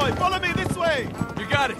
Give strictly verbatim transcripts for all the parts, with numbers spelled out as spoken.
boy. Follow me this way. You got it.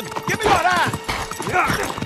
on! Give me one eye! Yeah.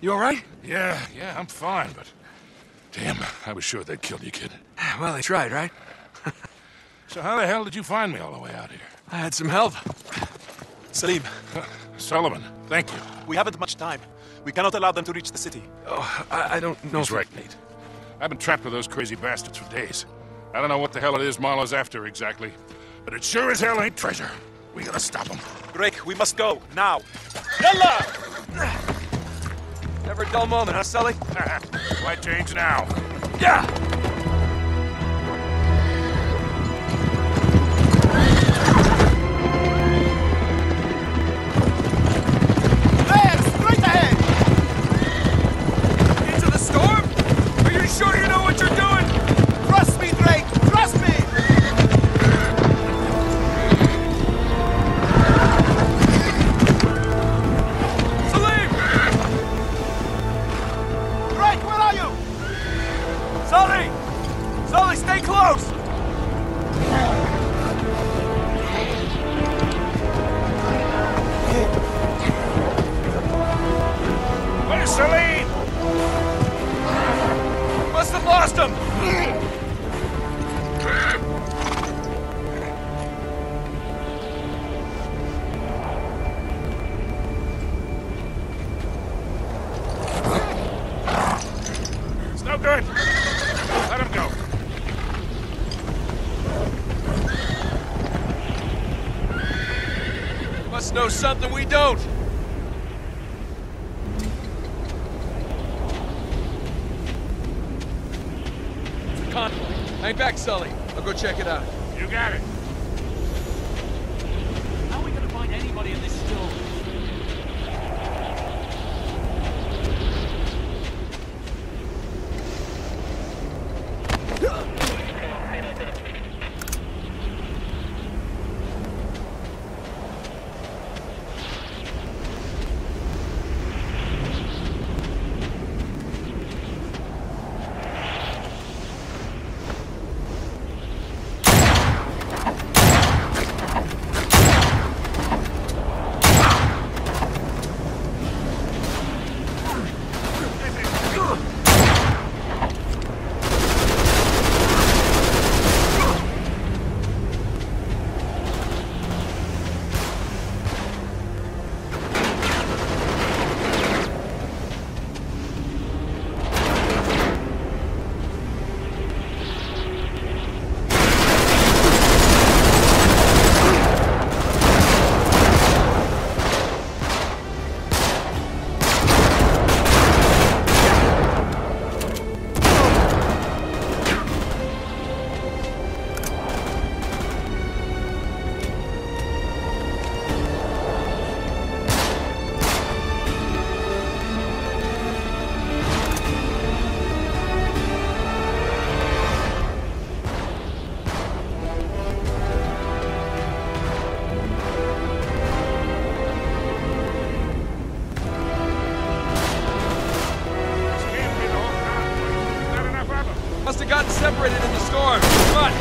You all right? Yeah, yeah, I'm fine, but damn, I was sure they'd kill you, kid. Well, they tried, right? So how the hell did you find me all the way out here? I had some help. Salim. Uh, Solomon, thank you. We haven't much time. We cannot allow them to reach the city. Oh, I, I don't know. He's right, Nate. I've been trapped with those crazy bastards for days. I don't know what the hell it is Molo's after exactly, but it sure as hell ain't treasure. We gotta stop him. Drake, we must go, now. Yalla! Never a dull moment, huh, Sully? Why change now? Yeah! There! Straight ahead! Into the storm? Are you sure you know what you're doing? Trust me, Drake! Trust me! Sully! Must know something we don't. It's a conflict. Hang back, Sully. I'll go check it out. You got it. How are we gonna find anybody in this storm? Separated in the storm. Run!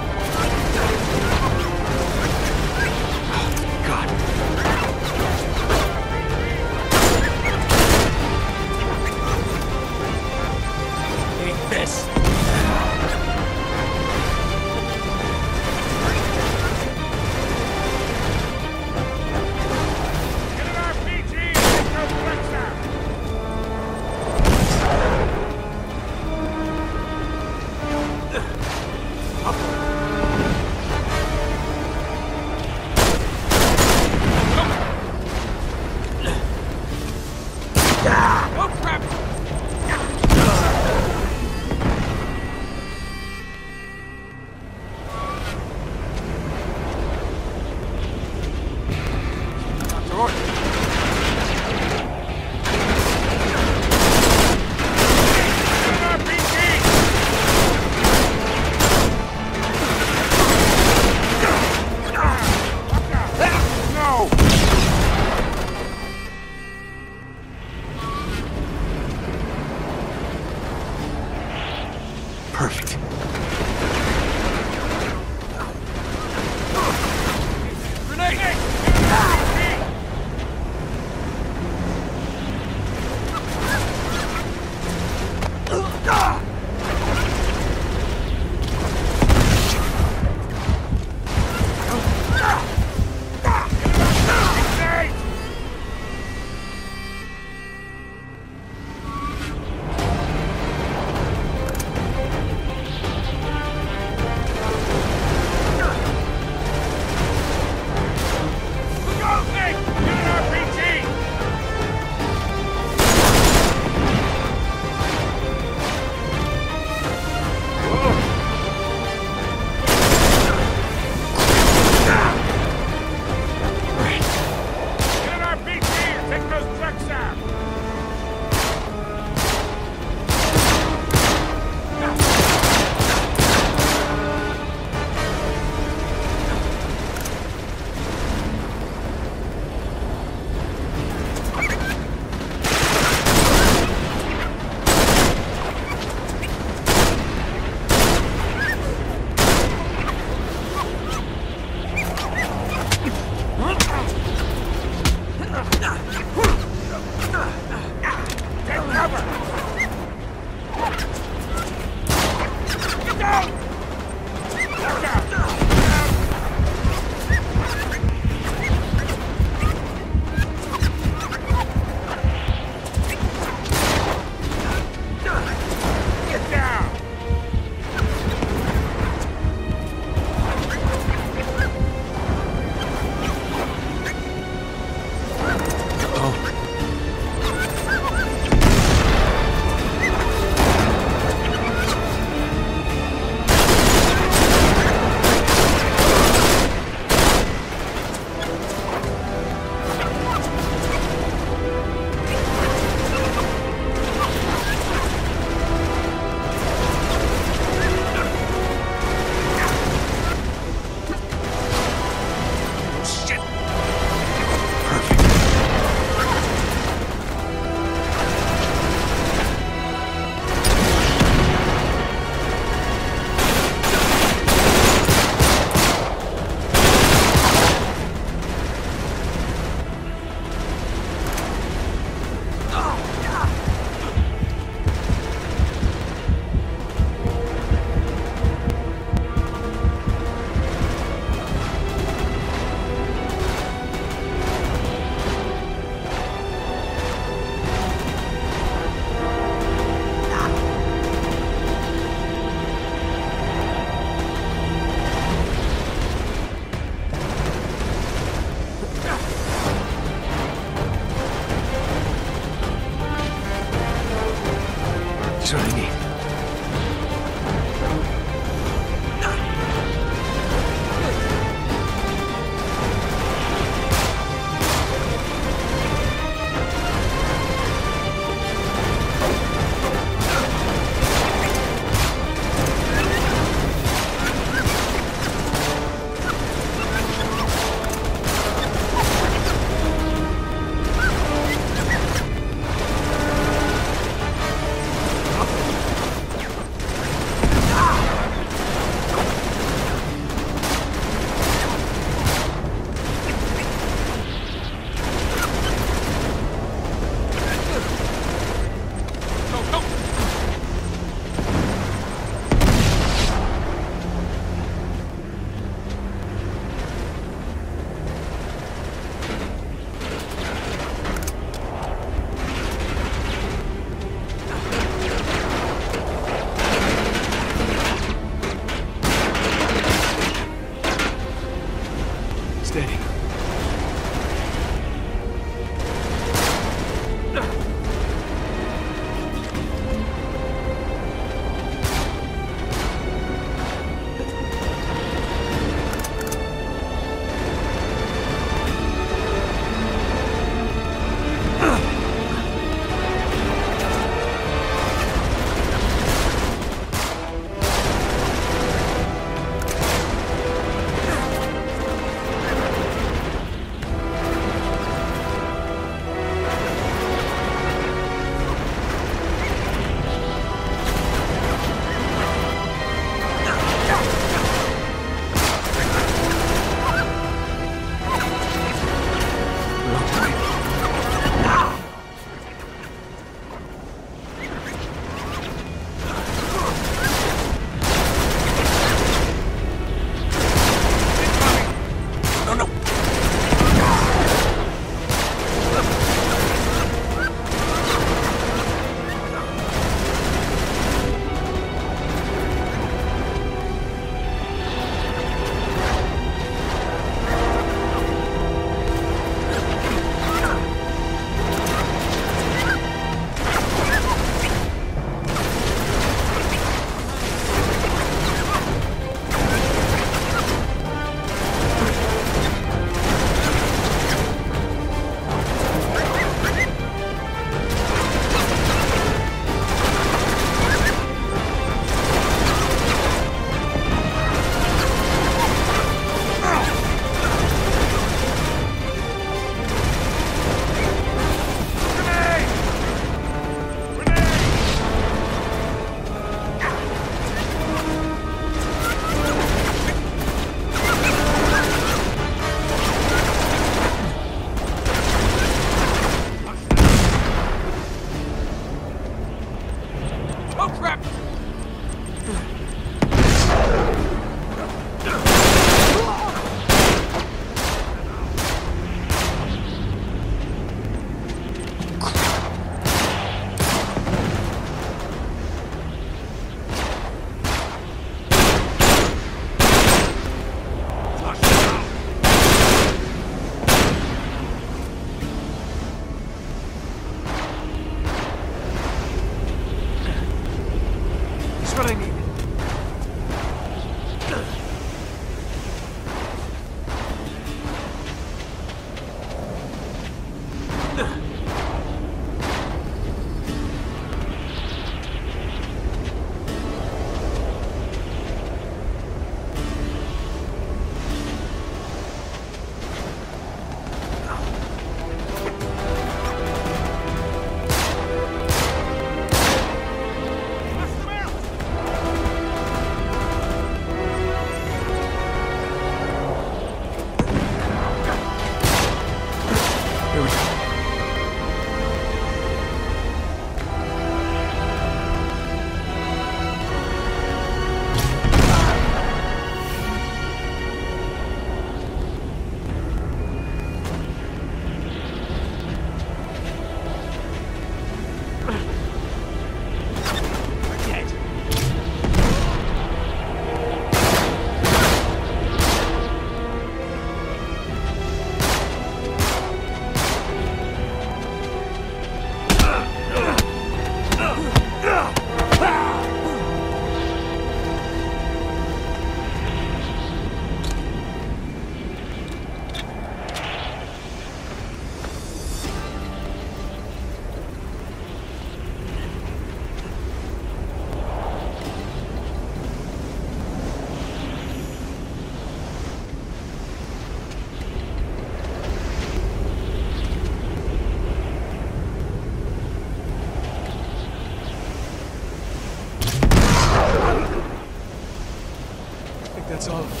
think that's all of them.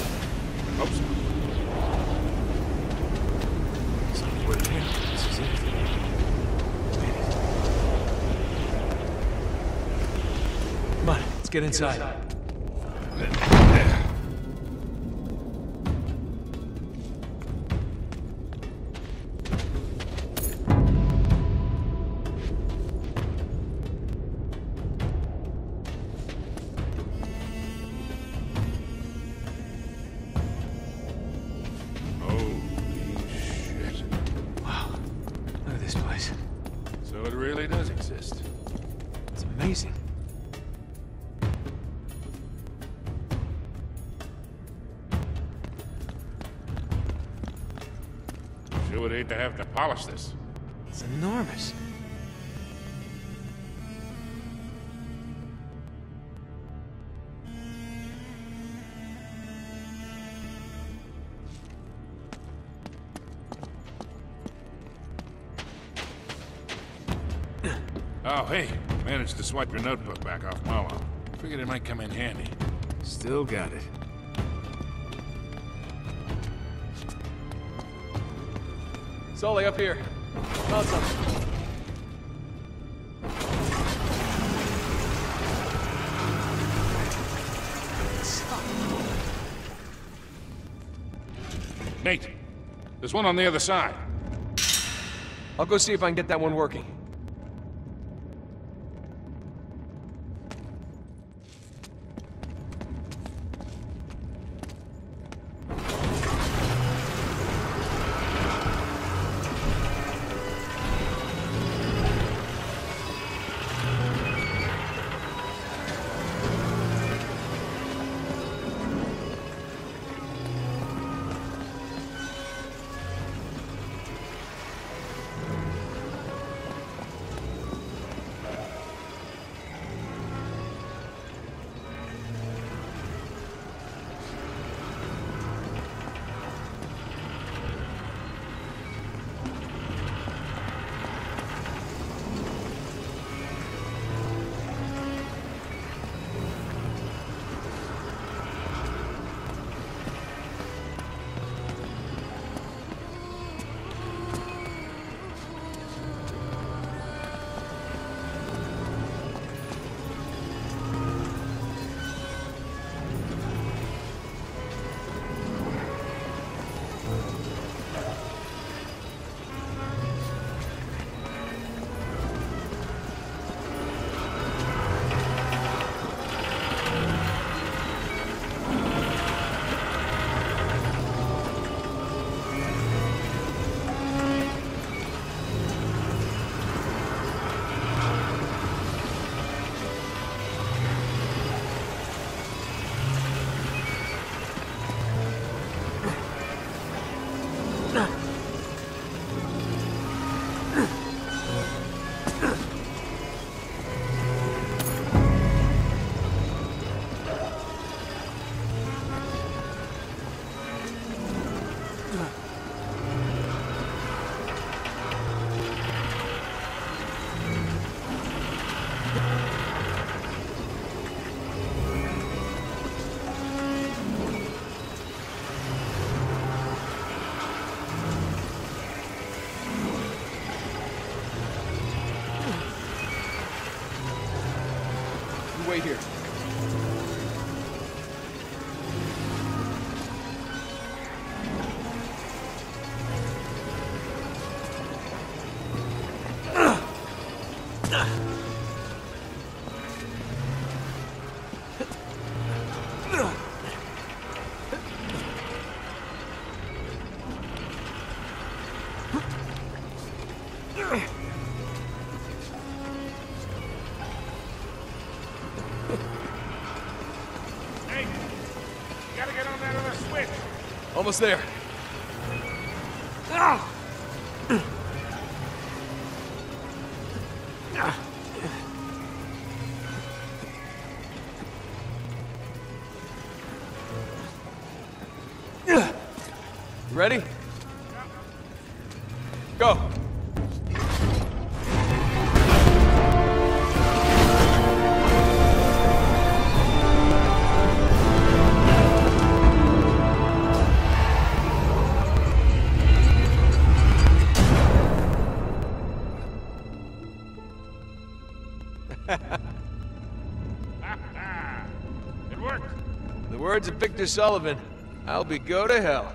Oops. So we're here. This is it. Come on, let's get inside. Get inside. To have to polish this. It's enormous. Oh, hey. Managed to swipe your notebook back off Molo. Figured it might come in handy. Still got it. Sully, up here. Found something. Stop. Nate, there's one on the other side. I'll go see if I can get that one working. Wait here. Almost there. Ready? Go. words of Victor Sullivan, I'll be go to hell.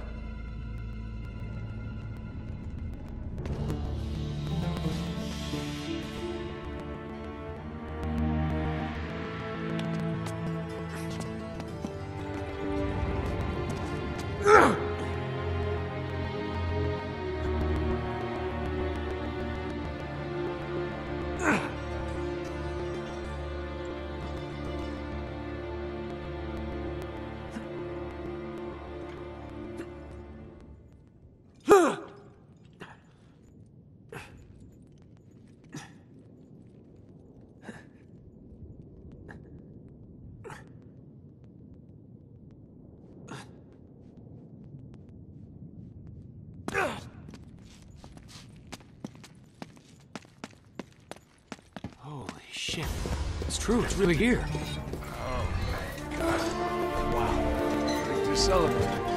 Shit. It's true, it's really here. Oh my god. Wow. Victor Sullivan.